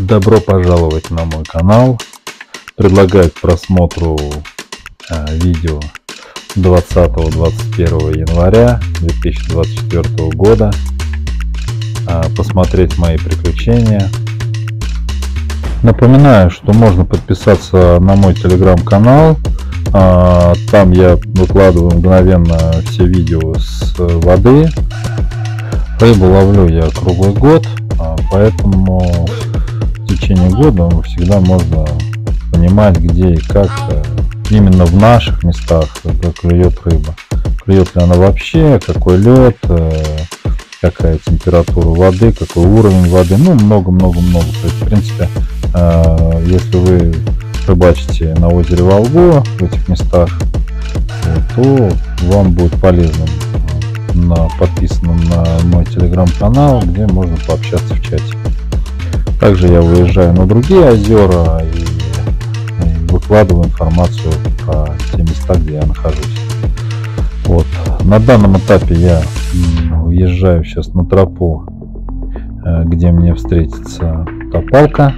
Добро пожаловать на мой канал. Предлагаю к просмотру видео 20-21 января 2024 года. Посмотреть мои приключения. Напоминаю, что можно подписаться на мой телеграм-канал. Там я выкладываю мгновенно все видео с воды. Рыбу ловлю я круглый год, поэтому в течение года всегда можно понимать, где и как именно в наших местах клюет рыба. Клюет ли она вообще, какой лед, какая температура воды, какой уровень воды, ну много. То есть, в принципе, если вы рыбачите на озере Волга в этих местах, то вам будет полезно подписано на мой телеграм-канал, где можно пообщаться в чате. Также я выезжаю на другие озера и выкладываю информацию про те места, где я нахожусь. Вот. На данном этапе я уезжаю сейчас на тропу, где мне встретится копалка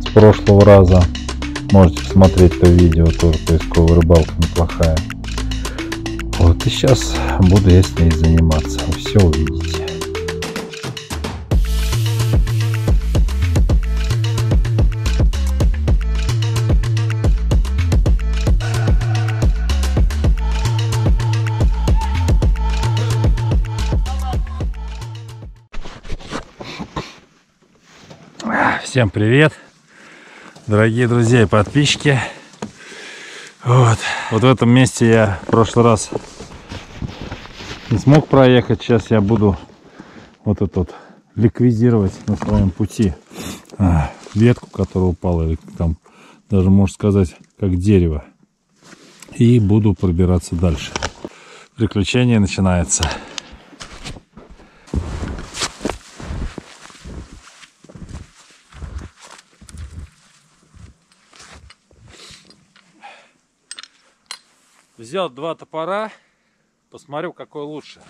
с прошлого раза. Можете посмотреть то видео, тоже поисковая рыбалка неплохая. Вот, и сейчас буду я с ней заниматься. Вы все увидите. Всем привет, дорогие друзья и подписчики. Вот в этом месте я в прошлый раз не смог проехать. Сейчас я буду вот этот ликвидировать на своем пути ветку, которая упала, или там даже, можно сказать, как дерево. И буду пробираться дальше. Приключение начинается. Взял два топора, посмотрю, какой лучше.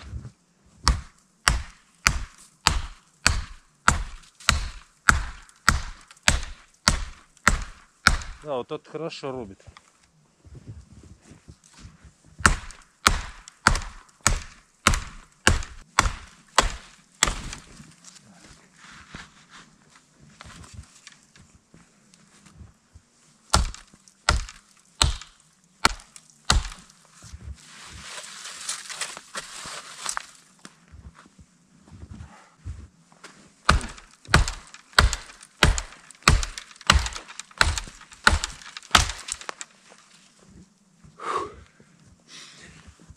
Да, вот этот хорошо рубит.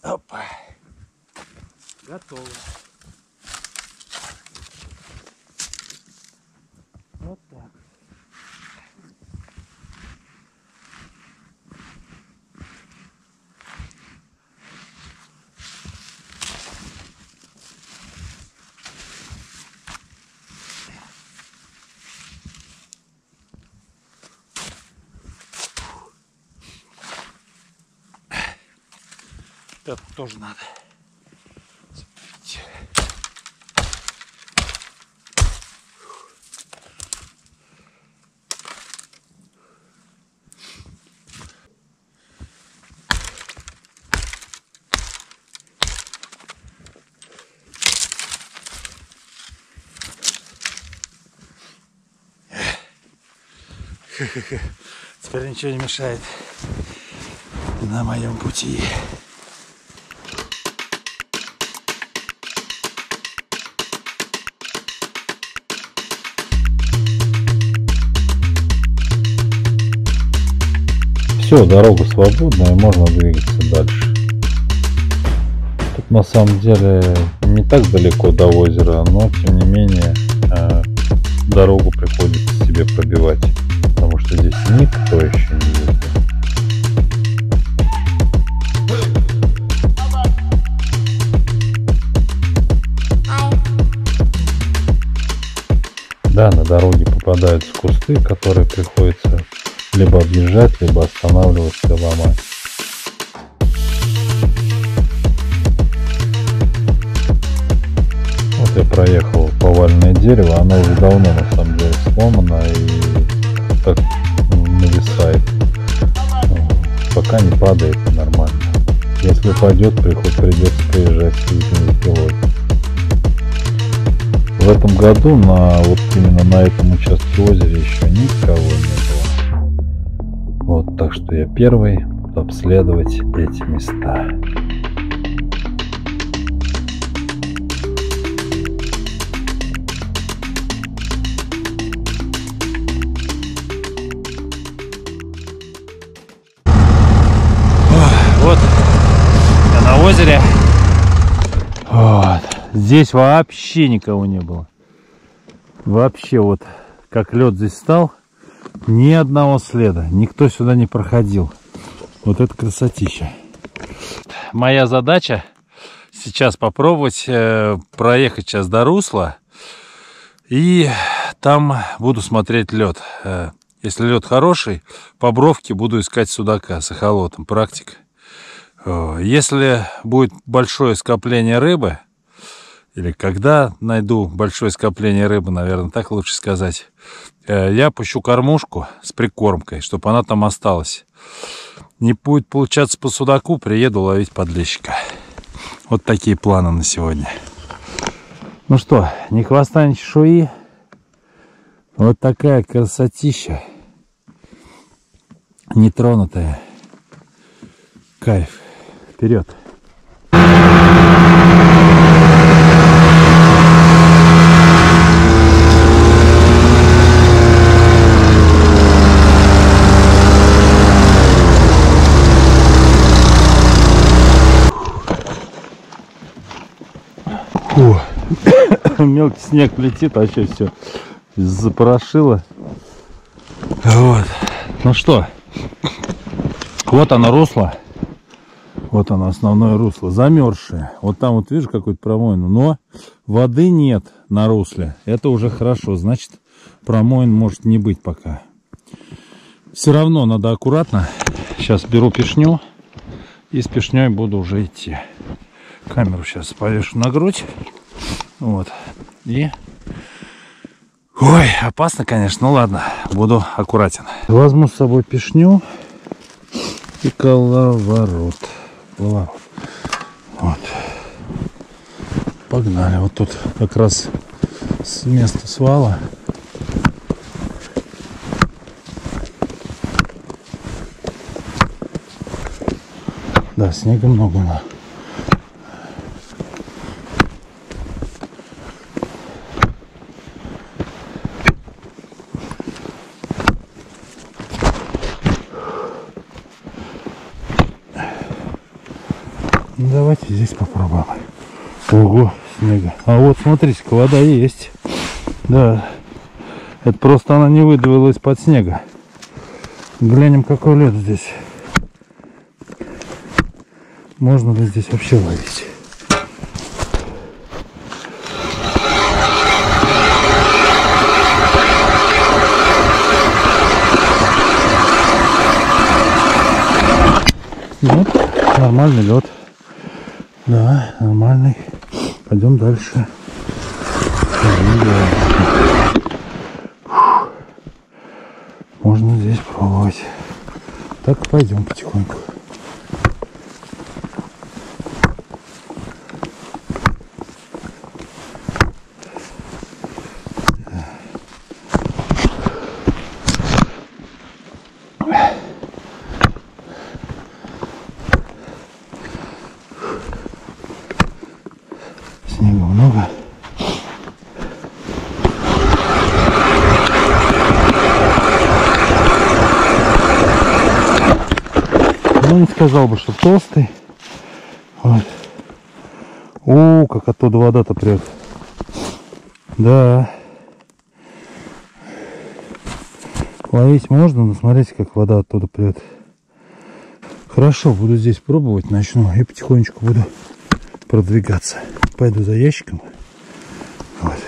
Опа, готово. Вот так. Это тоже надо. Смотрите. Теперь ничего не мешает на моем пути. Все, дорога свободная, можно двигаться дальше. Тут на самом деле не так далеко до озера, но тем не менее дорогу приходится себе пробивать, потому что здесь никто еще не ездит. Да, на дороге попадаются кусты, которые приходится либо объезжать, либо останавливаться и ломать. Вот я проехал поваленное дерево, оно уже давно на самом деле сломана и так нависает. Пока не падает, нормально. Если упадет, придется приезжать с летней пилой. В этом году на вот именно на этом участке озера еще никого не было. Вот, так что я первый буду обследовать эти места. Озере. Вот. Здесь вообще никого не было. Вообще вот как лед здесь стал, ни одного следа. Никто сюда не проходил. Вот это красотища. Моя задача сейчас попробовать проехать сейчас до русла. И там буду смотреть лед. Если лед хороший, по бровке буду искать судака с эхолотом. Практика. Если будет большое скопление рыбы, или когда найду большое скопление рыбы, наверное, так лучше сказать, я пущу кормушку с прикормкой, чтобы она там осталась. Не будет получаться по судаку, приеду ловить подлещика. Вот такие планы на сегодня. Ну что, ни хвоста, ни чешуи. Вот такая красотища. Нетронутая. Кайф. Вперед. Фу. Мелкий снег летит, вообще все запорошило. Вот. Ну что, вот оно русло. Вот оно, основное русло, замерзшее. Вот там вот видишь какую-то промоину, но воды нет на русле. Это уже хорошо, значит промоин может не быть пока. Все равно надо аккуратно. Сейчас беру пешню и с пешней буду уже идти. Камеру сейчас повешу на грудь. Вот. И... Ой, опасно, конечно, ну ладно, буду аккуратен. Возьму с собой пешню и коловорот. Вот. Погнали. Вот тут как раз с места свала. Да, снега много было. Давайте здесь попробуем. Ого, снега. А вот, смотрите-ка, вода есть. Да. Это просто она не выдавила из-под снега. Глянем, какой лед здесь. Можно ли здесь вообще ловить? Нет, нормальный лед. Да, нормальный. Пойдем дальше. Можно здесь пробовать. Так, пойдем потихоньку. Не сказал бы, что толстый. Вот. О, как оттуда вода-то прет. Да. Ловить можно, но смотрите, как вода оттуда прет. Хорошо, буду здесь пробовать, начну и потихонечку буду продвигаться. Пойду за ящиком. Вот.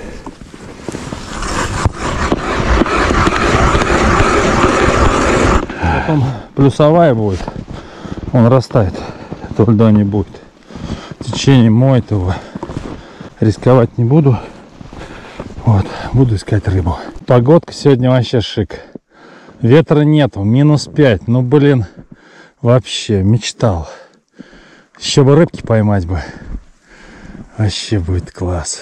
Потом плюсовая будет. Он растает, этого льда не будет. Течение моет его. Рисковать не буду. Вот. буду искать рыбу. Погодка сегодня вообще шик. Ветра нету, -5. Ну, блин, вообще мечтал. Еще бы рыбки поймать бы. Вообще будет класс.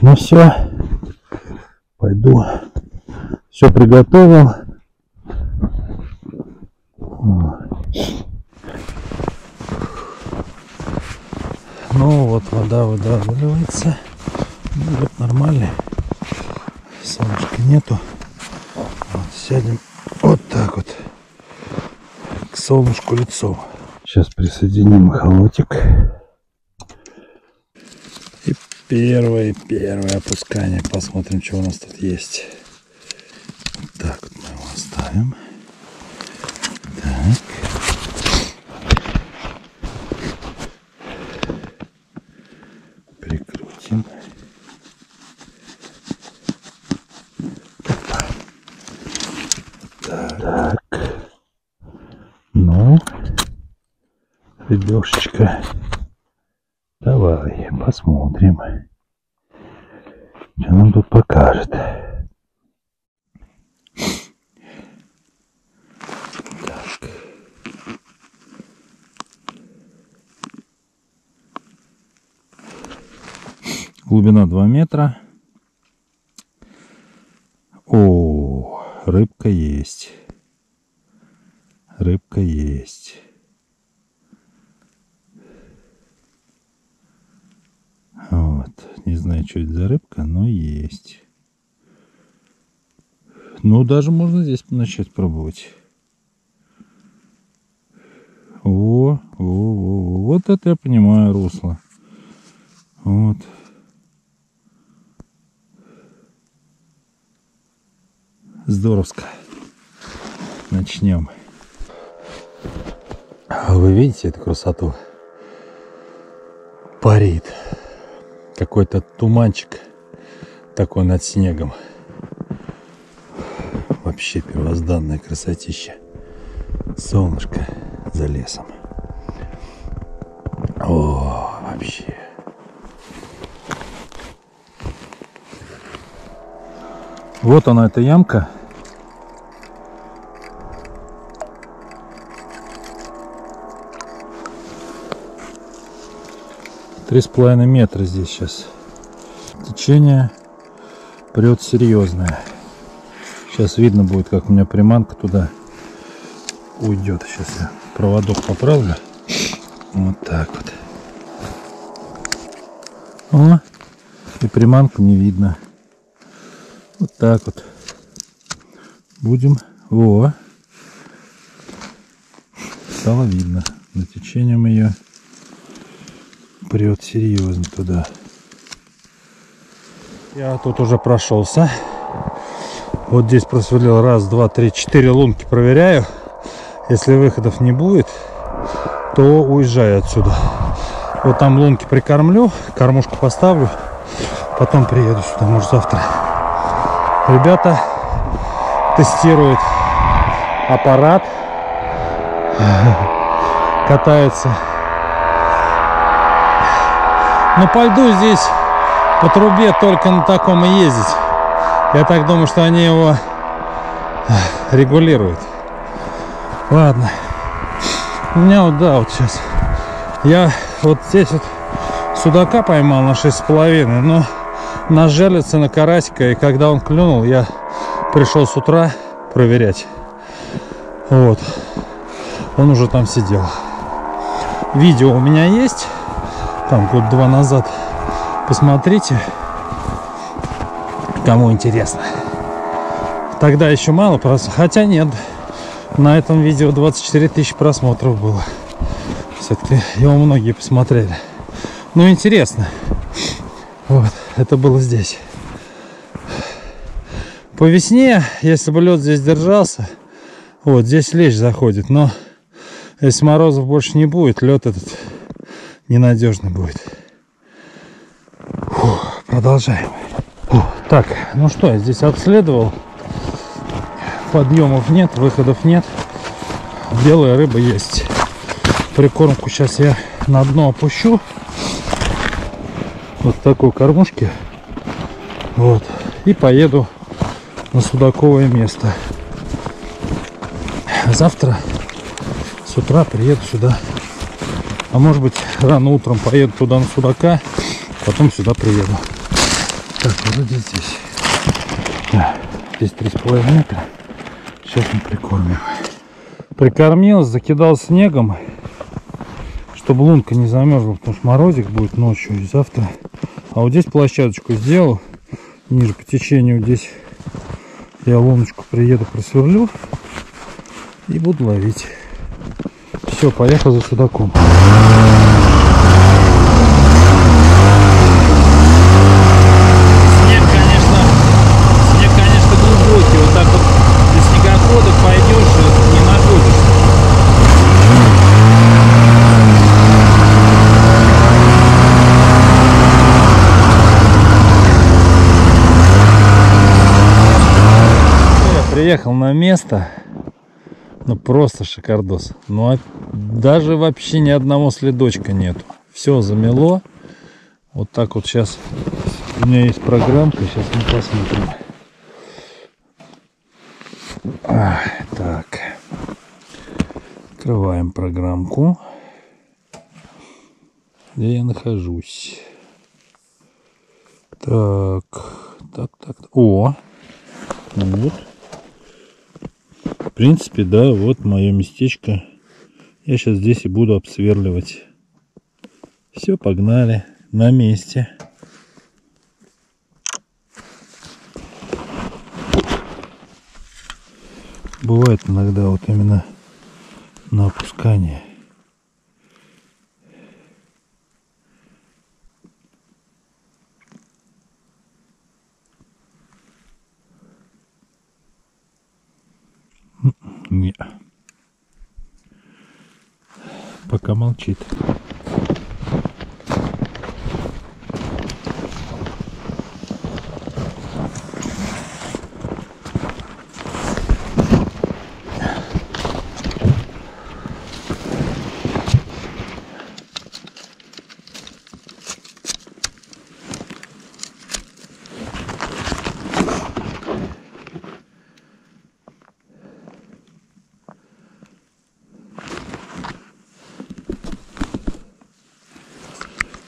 Ну все, пойду. Все приготовил. Ну вот вода выливается. Ну, вот нормально. Солнышка нету. Вот, сядем вот так вот. К солнышку лицом. Сейчас присоединим холотик. И первое опускание. Посмотрим, что у нас тут есть. Вот так вот мы его оставим. Так. Прикрутим. Так. Ну, рыбешечка. Давай, посмотрим, что нам тут покажет. Так. Глубина 2 метра. О, рыбка есть. Рыбка есть. Вот. Не знаю, что это за рыбка, но есть. Ну, даже можно здесь начать пробовать. О, вот это я понимаю русло. Вот. Здоровско. Начнем. Вы видите эту красоту? Парит. Какой-то туманчик такой над снегом. Вообще первозданная красотища. Солнышко за лесом. О, вообще. Вот она, эта ямка. Три с половиной метра здесь сейчас. Течение прет серьезное. Сейчас видно будет, как у меня приманка туда уйдет. Сейчас я проводок поправлю. Вот так вот. О, и приманку не видно. Вот так вот. Будем. Во. Стало видно. За течением ее прет серьезно туда. Я тут уже прошелся. Вот здесь просверлил 1, 2, 3, 4 лунки, проверяю. Если выходов не будет, то уезжаю отсюда. Вот там лунки прикормлю, кормушку поставлю, потом приеду сюда, может, завтра. Ребята тестируют аппарат, катаются. Но по льду здесь по трубе только на таком и ездить. Я так думаю, что они его регулируют. Ладно. У меня вот, да, вот сейчас. Я вот здесь вот судака поймал на 6,5. Но на жерлице, на карасика. И когда он клюнул, я пришел с утра проверять. Вот. Он уже там сидел. Видео у меня есть. Там 2 года назад. Посмотрите, кому интересно. Тогда еще мало просмотров. Хотя нет, на этом видео 24 000 просмотров было. Все-таки его многие посмотрели. Ну, интересно. Вот, это было здесь. По весне, если бы лед здесь держался, вот здесь лещ заходит. Но если морозов больше не будет, лед этот ненадежно будет. Фу, продолжаем. Фу. Так, ну что, я здесь обследовал. Подъемов нет, выходов нет. Белая рыба есть. Прикормку сейчас я на дно опущу вот такой кормушки, вот, и поеду на судаковое место. Завтра с утра приеду сюда, а может быть рано утром поеду туда на судака, потом сюда приеду. Так, вот здесь, да, здесь 3,5 метра. Сейчас мы прикормим. Прикормилась, закидал снегом, чтобы лунка не замерзла, потому что морозик будет ночью и завтра. А вот здесь площадочку сделал, ниже по течению здесь я луночку приеду, просверлю и буду ловить. Все, поехал за судаком. Приехал на место, ну просто шикардос, но даже вообще ни одного следочка нету, все замело. Вот так вот сейчас у меня есть программка, сейчас мы посмотрим. Так, открываем программку, где я нахожусь. Так, так, так, о, вот. В принципе, да, вот мое местечко. Я сейчас здесь и буду обсверливать. Все, погнали. На месте. Бывает иногда вот именно на опускании. Не. Пока молчит.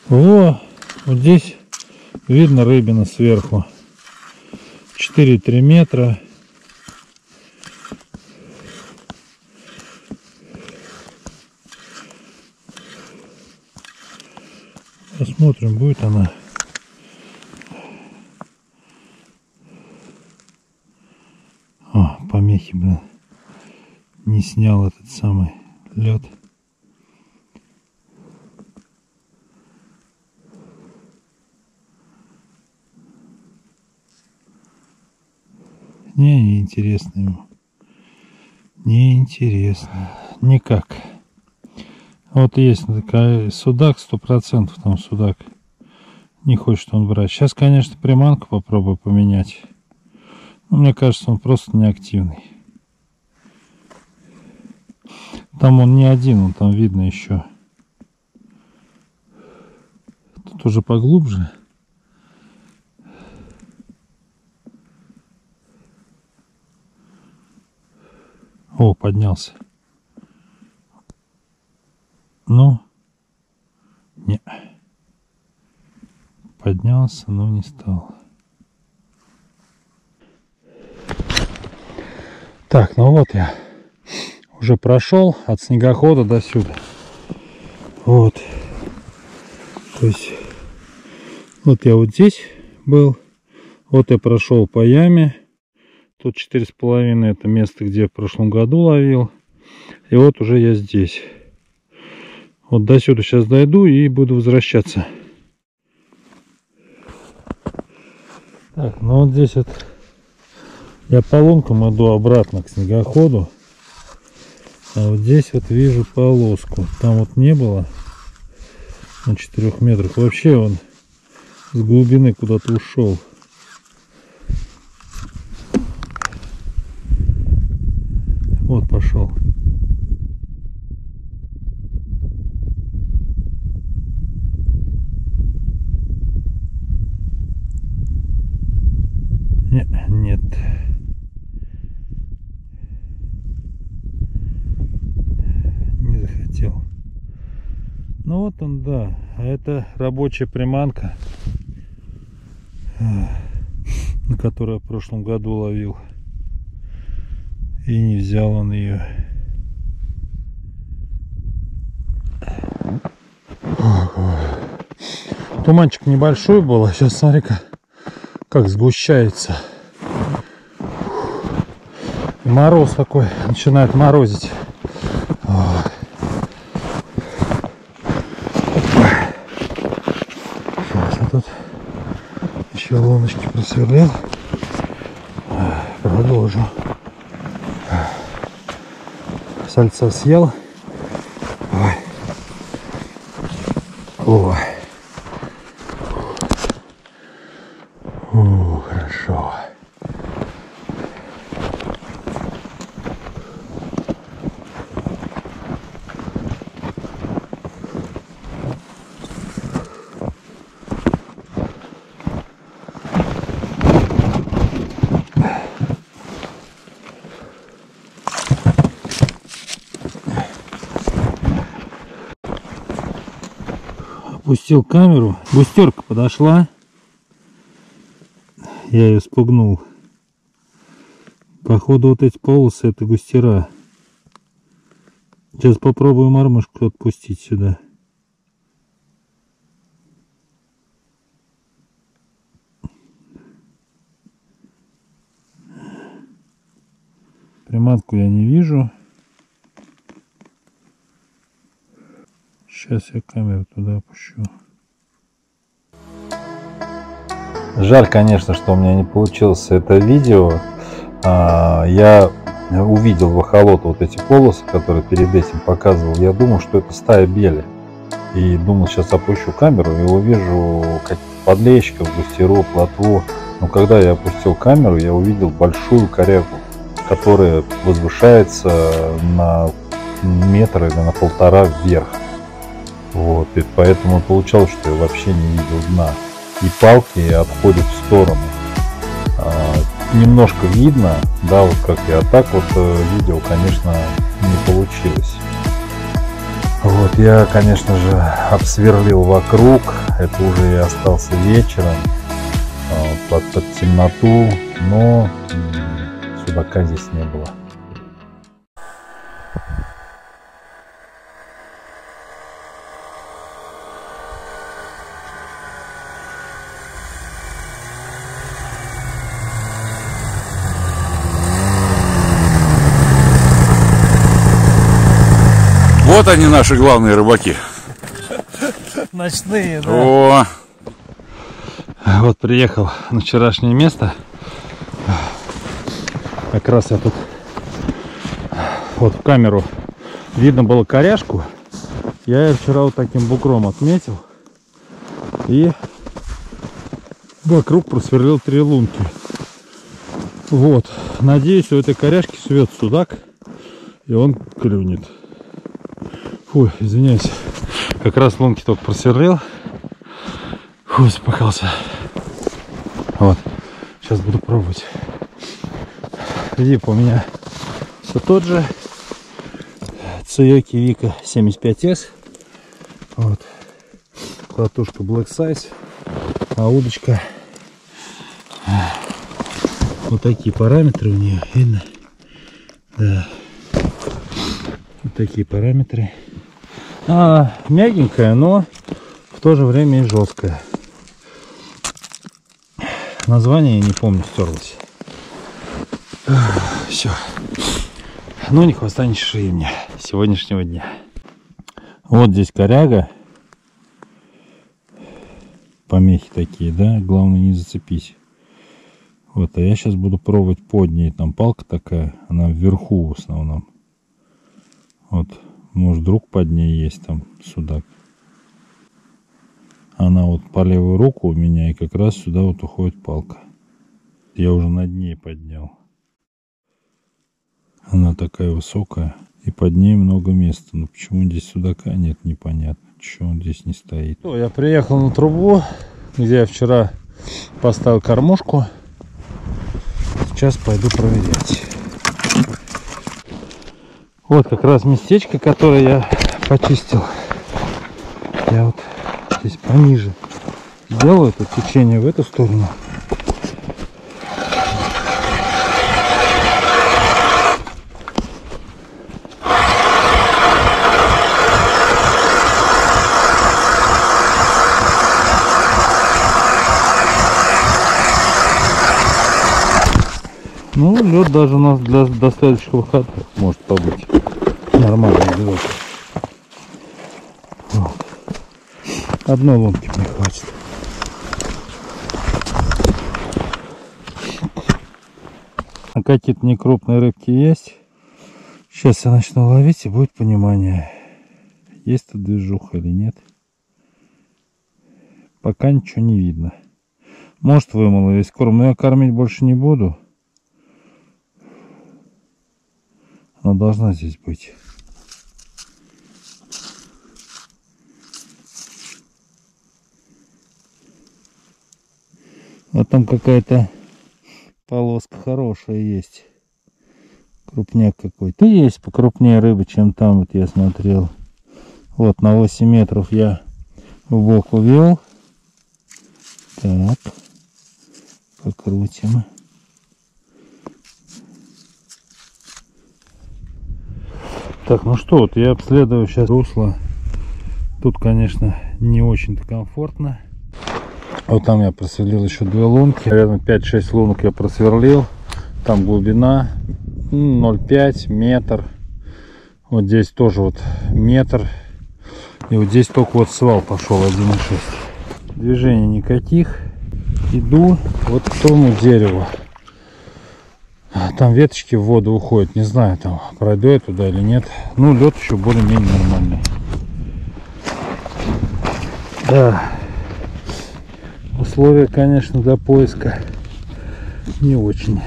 Во, вот здесь видно рыбина сверху. 4-3 метра. Посмотрим, будет она. О, помехи, блин. Не снял этот самый лед. Не, неинтересно ему. Неинтересно. Никак. Вот есть такая, судак 100%, там судак. Не хочет он брать. Сейчас, конечно, приманку попробую поменять. Но мне кажется, он просто неактивный. Там он не один, он там видно еще. Тут уже поглубже. О, поднялся. Ну, не. Поднялся, но не стал. Так, ну вот я уже прошел от снегохода до сюда. Вот. То есть, вот я вот здесь был. Вот я прошел по яме. Тут 4,5 это место, где в прошлом году ловил. И вот уже я здесь. Вот до сюда сейчас дойду и буду возвращаться. Так, ну вот здесь вот я по лункам иду обратно к снегоходу. А вот здесь вот вижу полоску. Там вот не было на 4 метрах. Вообще он с глубины куда-то ушел. Вот пошел. нет. Не захотел. Ну вот он, да. А это рабочая приманка, на которую я в прошлом году ловил. И не взял он ее. Туманчик небольшой был, а сейчас смотри-ка, как сгущается. Мороз такой, начинает морозить. Сейчас я тут еще луночки просверлил. Продолжу. Сальца съел. О, хорошо. Опустил камеру, густерка подошла, я ее спугнул. Походу вот эти полосы — это густера. Сейчас попробую мормышку отпустить сюда. Приманку я не вижу. Сейчас я камеру туда опущу. Жаль, конечно, что у меня не получилось это видео. Я увидел в эхолоте вот эти полосы, которые перед этим показывал. Я думал, что это стая бели. И думал, сейчас опущу камеру и увижу подлещиков, густеру, плотву. Но когда я опустил камеру, я увидел большую корягу, которая возвышается на метр или на полтора вверх. Вот, и поэтому получалось, что я вообще не видел дна. И палки отходят в сторону. Немножко видно, да, вот как я. А так вот видео, конечно, не получилось. Вот, я, конечно же, обсверлил вокруг. Это уже я остался вечером, под темноту, но судака здесь не было. Вот они, наши главные рыбаки. Ночные, да. О! Вот приехал на вчерашнее место. Как раз я тут вот в камеру видно было коряжку. Я ее вчера вот таким бугром отметил. И вокруг просверлил 3 лунки. Вот. Надеюсь, у этой коряжки свет судак. И он клюнет. Ой, извиняюсь, как раз лунки только просверлил. Фу, запахался. Вот, сейчас буду пробовать. Лип у меня все тот же. TsuYoki Vika 75S. Вот. Платушка Black Size. А удочка. Вот такие параметры у нее, видно? Да. Вот такие параметры. Мягенькая, но в то же время и жесткая. Название я не помню, стерлось. Все. Ну, не хвоста, не шеи мне сегодняшнего дня. Вот здесь коряга. Помехи такие, да? Главное не зацепить. Вот, а я сейчас буду пробовать под ней. Там палка такая, она вверху в основном. Вот. Может, друг под ней есть, там судак. Она вот по левую руку у меня, и как раз сюда вот уходит палка. Я уже над ней поднял. Она такая высокая, и под ней много места. Но почему здесь судака нет, непонятно. Чего он здесь не стоит. Я приехал на трубу, где я вчера поставил кормушку. сейчас пойду проверять. Вот как раз местечко, которое я почистил. Я вот здесь пониже делаю это течение в эту сторону. Ну, лед даже у нас до следующего выхода может побыть. Нормально лед. Вот. Одной ломки мне хватит. А какие-то некрупные рыбки есть. Сейчас я начну ловить, и будет понимание, есть тут движуха или нет. Пока ничего не видно. Может, вымыло весь корм, но я кормить больше не буду. Она должна здесь быть. Вот там какая-то полоска хорошая есть. Крупняк какой-то. Есть покрупнее рыбы, чем там, вот я смотрел. Вот на 8 метров я в бок увел. Так. Покрутим. Так, ну что, вот я обследую сейчас русло. Тут, конечно, не очень-то комфортно. Вот там я просверлил еще 2 лунки. Наверное, 5-6 лунок я просверлил. Там глубина 0,5 метр. Вот здесь тоже вот метр. И вот здесь только вот свал пошел 1,6. Движений никаких. Иду вот к тому дереву. Там веточки в воду уходят. Не знаю, там пройду я туда или нет. Ну, лед еще более-менее нормальный. Да. Условия, конечно, для поиска не очень.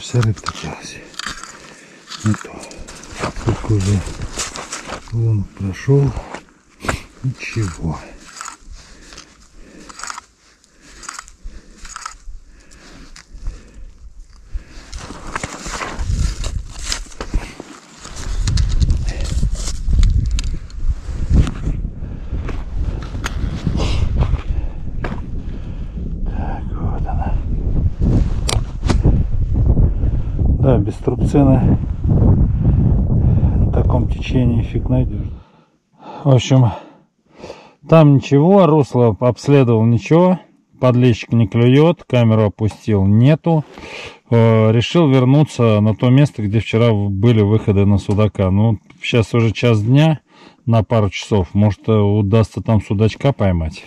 Вся рыбка осталась. Не то. Сколько уже лунок прошел. Ничего. Да, без трубцины на таком течении фиг найдешь. В общем, там ничего, русло обследовал, ничего. Подлещик не клюет, камеру опустил, нету. Решил вернуться на то место, где вчера были выходы на судака. Ну, сейчас уже час дня, на пару часов. Может, удастся там судачка поймать.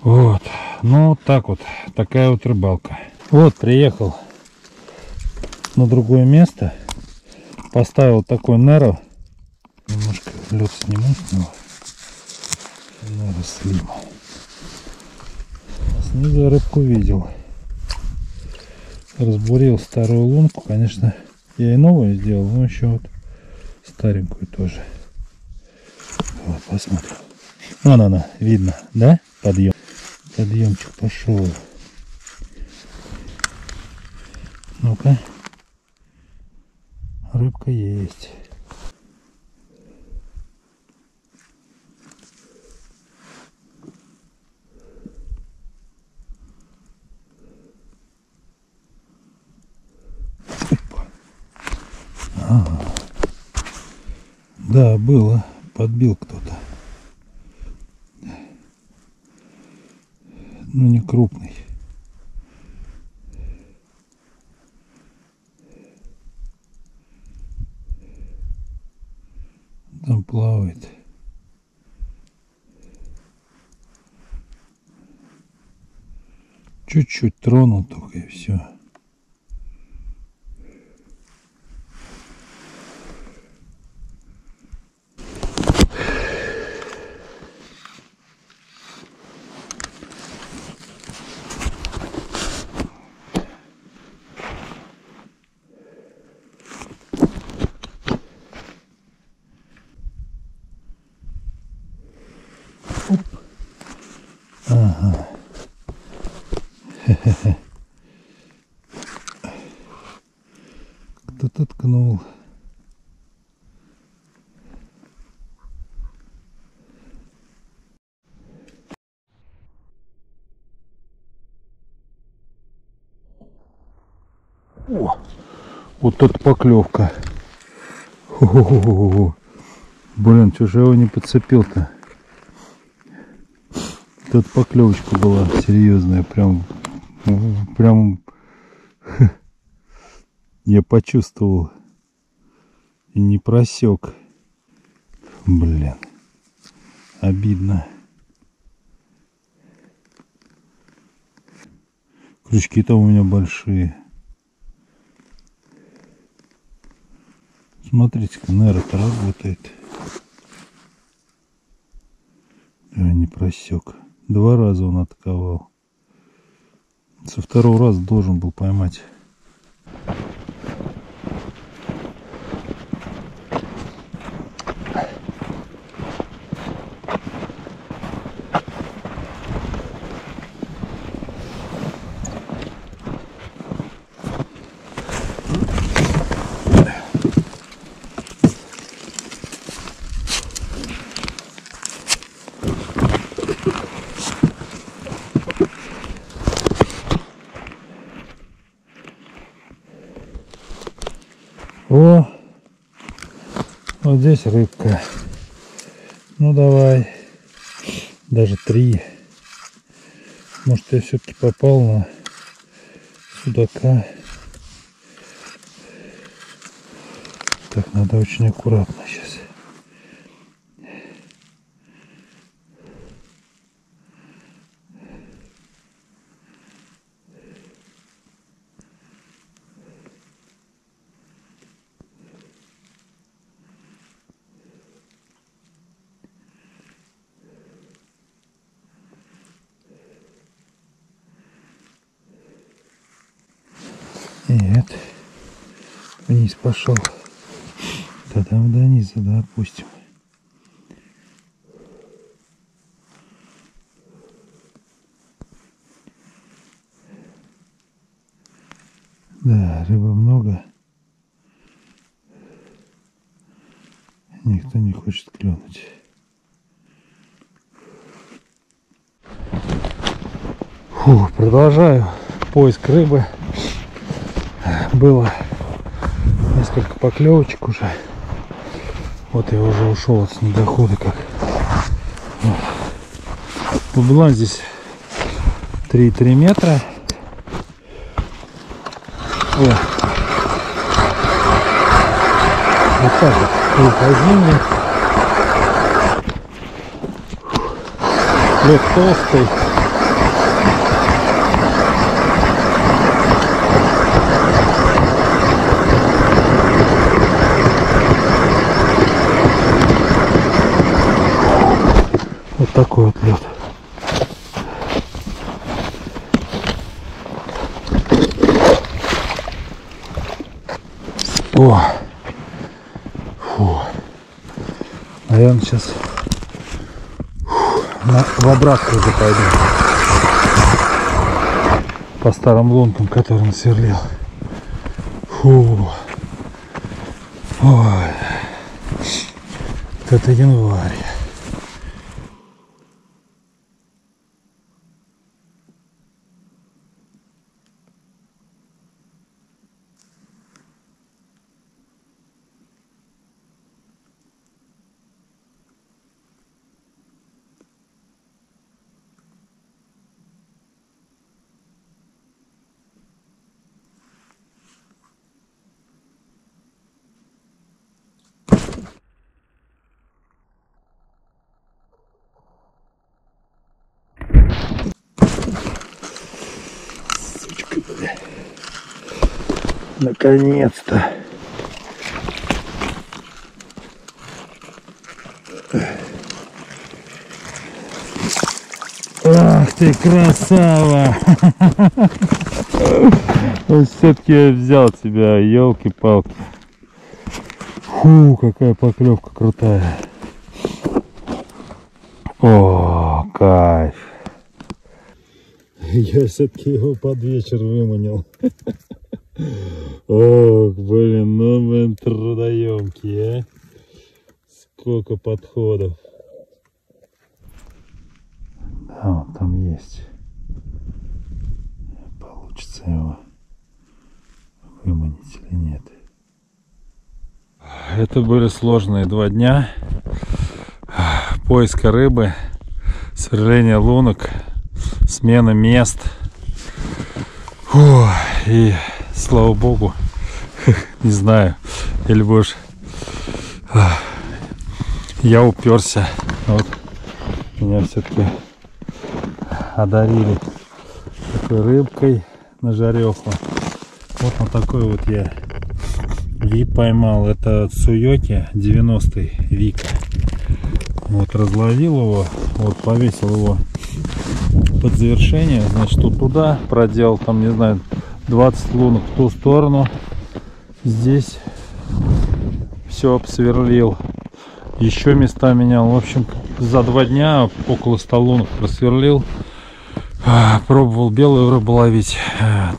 Вот, ну, так вот, такая вот рыбалка. Вот, приехал на другое место, поставил такой неро, немножко лед сниму с него, неро слим. Снизу я рыбку видел, разбурил старую лунку, конечно, я и новую сделал, но еще вот старенькую тоже. Вот, посмотрим. Вон она, видно, да? Подъем, подъемчик пошел. Ну-ка. Рыбка есть. Ага. Да, было. Подбил кто-то. Ну, не крупный. Там плавает. Чуть-чуть тронул только и все. Фуп. Ага. Хе-хе-хе. Кто-то ткнул. О, вот тут поклевка. Хо-хо-хо-хо. Блин, что же я его не подцепил-то? Тут поклевочка была серьезная, прям я почувствовал и не просек. Блин, обидно. Крючки-то у меня большие. Смотрите-ка, нейро-то работает. Я не просек. Два раза он атаковал. Со второго раза должен был поймать. О, вот здесь рыбка. Ну давай, даже три. Может, я все-таки попал на судака. Так, надо очень аккуратно сейчас. Нет, вниз пошел. Тогда до низа, да, отпустим. Да, рыбы много. Никто не хочет клюнуть. Фу, продолжаю поиск рыбы. Было несколько поклевочек уже. Вот я уже ушел от снегохода как. Вот. Была здесь 3,3 метра. О. Вот так вот. Зимний. Лед толстый. Вот такой вот лед. О! Фу. Наверное, сейчас в обратку уже пойду. По старым лункам, который он сверлил. Фу. Ой. Это январь. Наконец-то. Ах ты красава! Все-таки я взял тебя, елки-палки. Фу, какая поклевка крутая. О. кайф. Я все-таки его под вечер выманил. Ох, блин, ну мы трудоемкие, а? Сколько подходов. Да, он там есть. Получится его выманить или нет. Это были сложные 2 дня поиска рыбы, сверление лунок, смена мест. Фу, и слава богу, не знаю, или больше я уперся. Вот меня все-таки одарили такой рыбкой на жареху. Вот на такой вот я и поймал. Это TsuYoki 90 Vika. Вот разловил его, вот повесил его под завершение, значит, вот туда проделал, там, не знаю, 20 лунок в ту сторону, здесь все обсверлил, еще места менял. В общем, за 2 дня около 100 лунок просверлил. Пробовал белую рыбу ловить,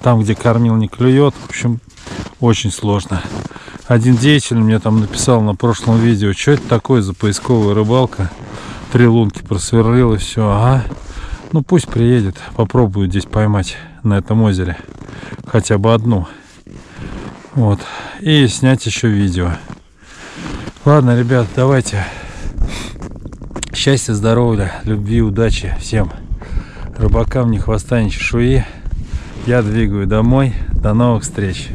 там, где кормил, не клюет. В общем, очень сложно. Один деятель мне там написал на прошлом видео: что это такое за поисковая рыбалка, 3 лунки просверлил и все. Ага. Ну пусть приедет, попробую здесь поймать на этом озере хотя бы 1. Вот. И снять еще видео. Ладно, ребят, давайте. Счастья, здоровья, любви, удачи всем рыбакам, ни хвоста, ни чешуи. Я двигаю домой. До новых встреч.